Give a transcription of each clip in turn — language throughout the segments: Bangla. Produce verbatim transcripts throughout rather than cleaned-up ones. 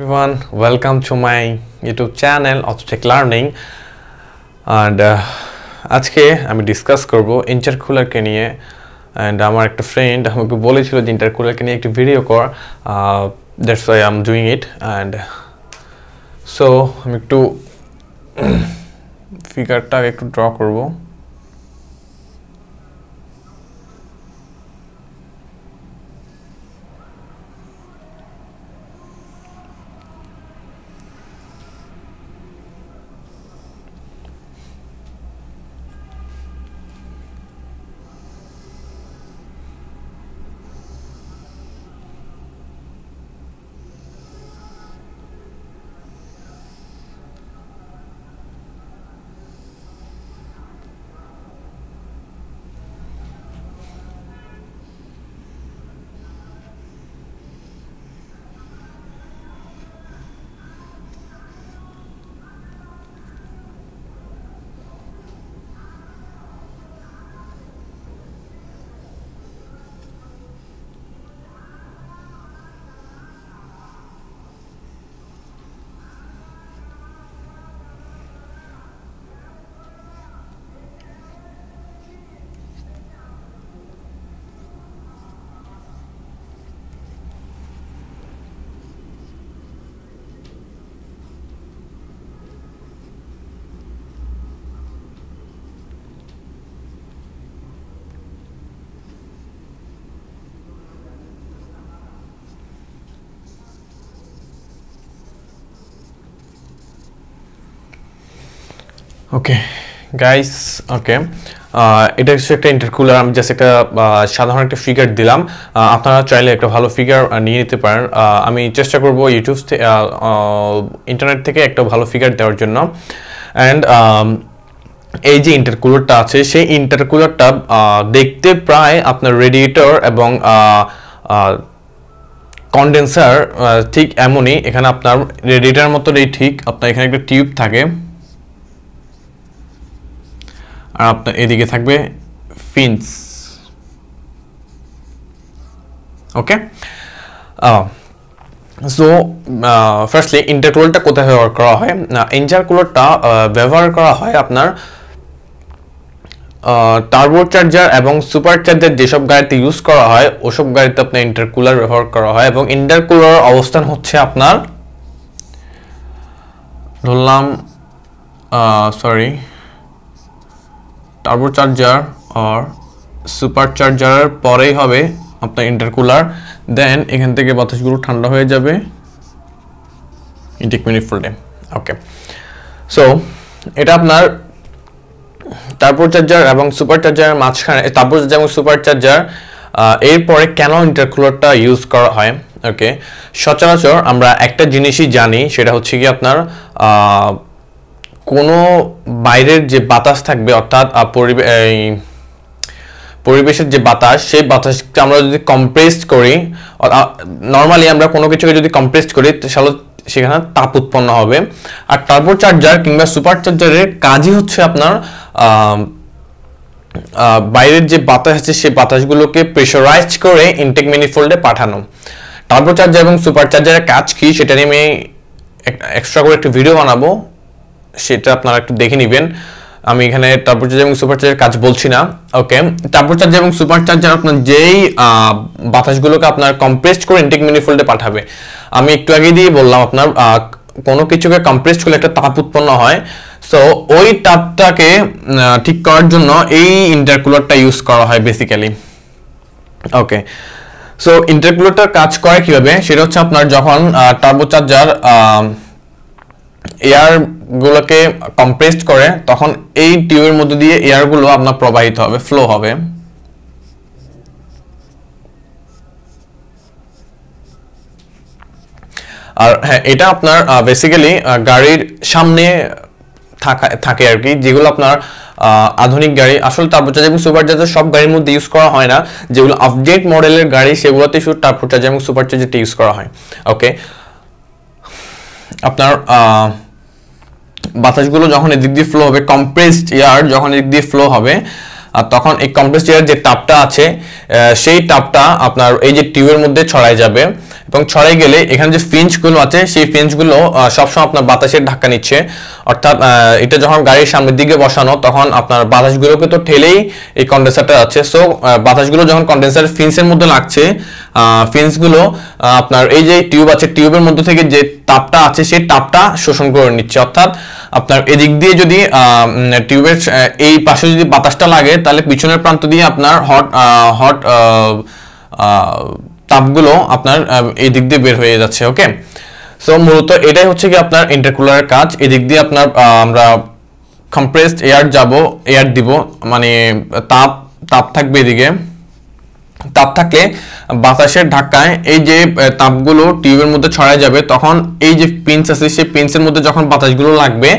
Everyone, welcome to my YouTube channel Auto Tech Learning, and आज के हमें discuss करूँगा intercooler के लिए, and हमारा एक friend हमको बोले चलो जी intercooler के लिए एक video कर, that's why I'm doing it, and so हम एक तो figure टा एक तो draw करूँगा okay guys okay it actually एक इंटरकूलर हम जैसे का साधारण एक फिगर दिलाम आपना चाइले एक भालो फिगर निये निते पारेन आमी चेष्टा करबो यूट्यूब थे इंटरनेट থেকে एक भालो फिगर দেওয়ার জন্য एंड এই যে ইন্টারকুলারটা আছে সেই ইন্টারকুলারটা দেখতে প্রায় আপনার রেডিয়েটর এবং কনডেন্সার ঠিক এমনই এখানে আপনার রেডিয়েটরের মতই ঠিক আপনার এখানে একটা টিউব থাকে आपने ये दिखे थक बे fins, okay? Ah, so firstly intercooler टा कोता है और करा है ना इंटरकूलर टा व्यवहार करा है आपना টার্বোচার্জার এবং সুপারচার্জার যেসব গাড়িতে ইউজ করা হয় ওসব গাড়িতে আপনি ইন্টারকুলার ব্যবহার করা হয় এবং ইন্টারকুলার অবস্থান হচ্ছে আপনার ধরলাম সরি টার্বোচার্জার আর সুপারচার্জারের পরেই হবে আপনার ইন্টারকুলার দেন এখান থেকে বাতাসগুলো ঠান্ডা হয়ে যাবে intake manifold time okay so এটা আপনার টার্বোচার্জার এবং সুপারচার্জারের মাঝখানে টার্বোচার্জার এবং সুপারচার্জার এর পরে কেন ইন্টারকুলারটা ইউজ করা হয় ওকে সচরাচর আমরা একটা জিনিসই জানি সেটা হচ্ছে কি আপনার कोनो बाहरेर जे बातास थाकबे अर्थात परिवेशेर जे बातास सेई बातासके आमरा जोदि कम्प्रेस करी नर्माली आमरा कोनो किछुके जोदि कम्प्रेस करी ताहले सेखाने ताप उत्पन्न होबे आर टार्बोचार्जार किंबा सुपारचार्जारेर काजई होच्छे आपनार बाहरेर जे बातास आछे सेई बातासगुलोके प्रेसाराइज करे इनटेक मैनिफोल्डे पाठानो टार्बोचार्जार एबं सुपारचार्जारेर काज कि सेटा निये आमि एक्सट्रा करे एकटा भिडियो बानाबो সেটা আপনারা একটু দেখে নেবেন আমি এখানে টার্বোচার্জার এবং সুপারচার্জারের কাজ বলছি না ওকে টার্বোচার্জার এবং সুপারচার্জার আপনারা যেই বাতাসগুলোকে আপনারা কম্প্রেস করে ইনটেক মিনিফোল্ডে পাঠাবে আমি একটু আগে দিয়ে বললাম আপনারা কোনো কিছুকে কম্প্রেস করলে একটা তাপ উৎপন্ন হয় সো ওই তাপটাকে ঠিক করার জন্য এই ইন্টারকুলারটা ইউজ করা হয় বেসিক্যালি ওকে সো ইন্টারকুলারটার কাজ করে কিভাবে সেটা হচ্ছে আপনারা যখন টার্বোচার্জার এয়ার গুলোকে কম্প্রেস করে তখন এই টিউবের মধ্যে দিয়ে এয়ার গুলো আপনার প্রবাহিত হবে ফ্লো হবে আর হ্যাঁ এটা আপনার বেসিক্যালি গাড়ির সামনে থাকে আর কি যেগুলো আপনার আধুনিক গাড়ি আসলে টার্বোচার্জার এবং সুপারচার্জার সব গাড়ির মধ্যে ইউজ করা হয় না যেগুলো আপডেট মডেলের গাড়ি সেগুলোতে শুধু টার্বোচার্জার এবং সুপারচার্জারটা ইউজ করা হয় ওকে আপনার বাতাসগুলো যখন এদিক দিয়ে ফ্লো হবে কম্প্রেসড এয়ার যখন এদিক দিয়ে ফ্লো হবে আর তখন এই কম্প্রেসরের যে তাপটা আছে সেই তাপটা আপনার এই যে টিউবের মধ্যে ছড়ায় যাবে এবং ছড়ায় গেলে এখানে যে ফিঞ্চ গুলো আছে সেই ফিঞ্চ গুলো সবসময় আপনার বাতাসের ধাক্কা নিচ্ছে অর্থাৎ এটা যখন গাড়ির সামনের দিকে বসানো তখন আপনার বাতাসগুলোকে তো ঠেলেই এই কনডেন্সারটা আছে সো বাতাসগুলো যখন কনডেন্সার ফিঞ্চের মধ্যে লাগছে ফিঞ্চ গুলো আপনার এই যে টিউব আছে টিউবের মধ্যে থেকে যে তাপটা আছে সেই তাপটা শোষণ করে নিচ্ছে অর্থাৎ আপনার এদিক দিয়ে যদি টিউবের এই পাশে যদি বাতাসটা লাগে তাহলে পিছনের প্রান্ত দিয়ে আপনার হট হট তাপগুলো আপনার এই দিক দিয়ে বের হয়ে যাচ্ছে ওকে সো মূলত এটাই হচ্ছে কি আপনার ইন্টারকুলারের কাজ এদিক দিয়ে আপনার আমরা কম্প্রেসড এয়ার যাব এয়ার দিব মানে তাপ তাপ থাকবে এদিকে তাপ থাকলে বাতাসের ধাক্কায় এই যে তাপগুলো টিউবের মধ্যে ছড়ায় যাবে তখন এই যে পিনস আছে সেই পিনসের মধ্যে যখন বাতাসগুলো লাগবে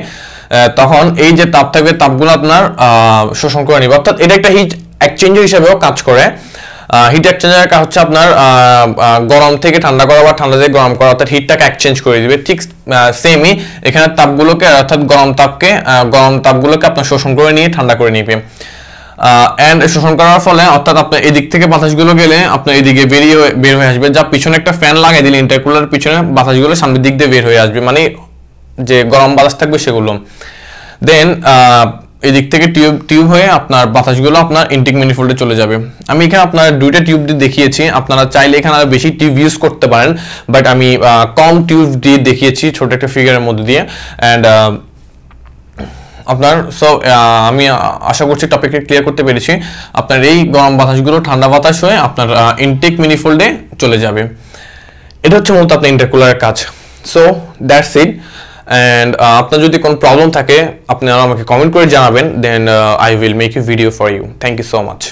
তখন এই যে তাপ থাকবে তাপগুলো আপনার শোষণ করে নেবে অর্থাৎ এটা একটা হিট এক্সচেঞ্জার হিসেবেও কাজ করে হিট এক্সচেঞ্জার কাজ হচ্ছে আপনার গরম থেকে ঠান্ডা করা বা ঠান্ডা থেকে গরম করা অর্থাৎ হিটটাকে এক্সচেঞ্জ করে দিবে ঠিক সেমই এখানে তাপগুলোকে অর্থাৎ গরম তাপকে গরম তাপগুলোকে আপনার শোষণ করে নিয়ে ঠান্ডা করে নেবে এন্ড শোষণ করার ফলে অর্থাৎ আপনার এদিক থেকে বাতাসগুলো গেলে আপনার এদিকে বেরিয়ে বের হয়ে আসবে যা পিছনে একটা ফ্যান লাগিয়ে দিলে ইন্টারকুলার পিছনে বাতাসগুলো সামনের দিক দিয়ে বের হয়ে আসবে মানে যে গরম বাতাস থাকবে সেগুলো দেন এদিক থেকে টিউব টিউব হয়ে আপনার বাতাসগুলো আপনার ইনটেক ম্যানিফোল্ডে চলে যাবে আমি এখানে আপনার দুইটা টিউব দিয়ে দেখিয়েছি আপনারা চাইলে এখানে আরো বেশি টিউব ইউজ করতে পারেন বাট আমি কম টিউব দিয়ে দেখিয়েছি ছোট একটা ফিগারের মধ্যে দিয়ে অ্যান্ড আপনার সো আমি আশা করছি টপিকটা ক্লিয়ার করতে পেরেছি আপনার এই গরম বাতাসগুলো ঠান্ডা বাতাস হয়ে আপনার ইনটেক ম্যানিফোল্ডে চলে যাবে এটা হচ্ছে মূলত আপনার ইন্টারকুলারের কাজ so that's it and uh, apnar jodi kon problem thake apnara amake comment kore janaben then uh, I will make a video for you thank you so much